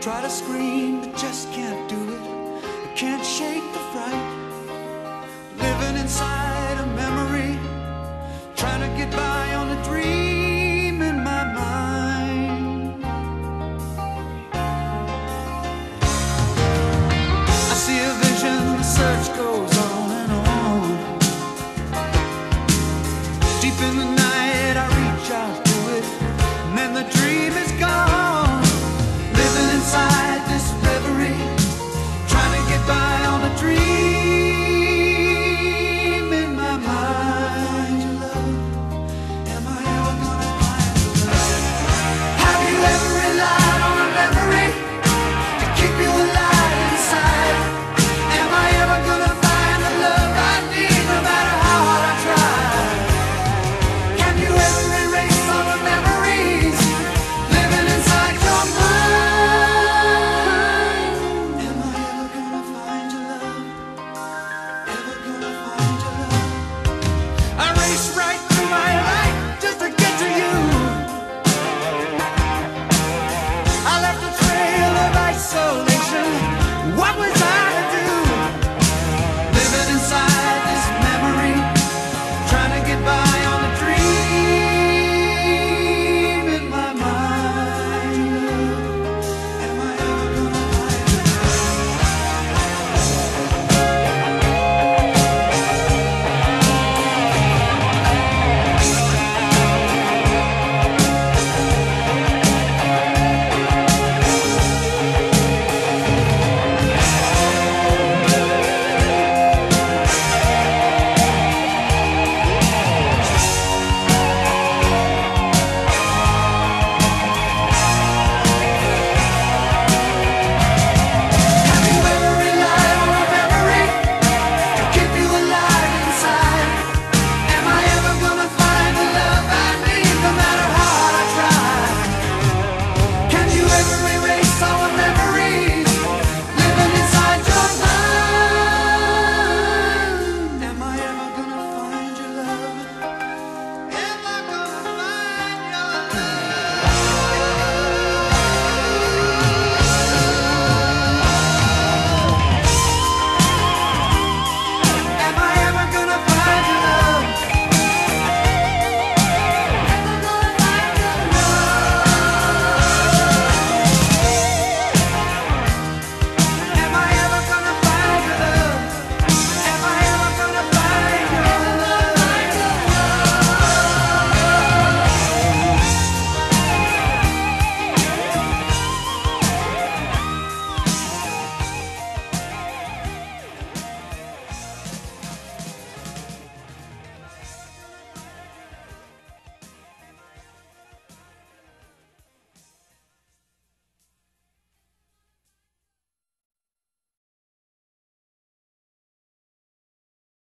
Try to scream, but just can't do it. I can't shake the fright. Living inside a memory, trying to get by on a dream.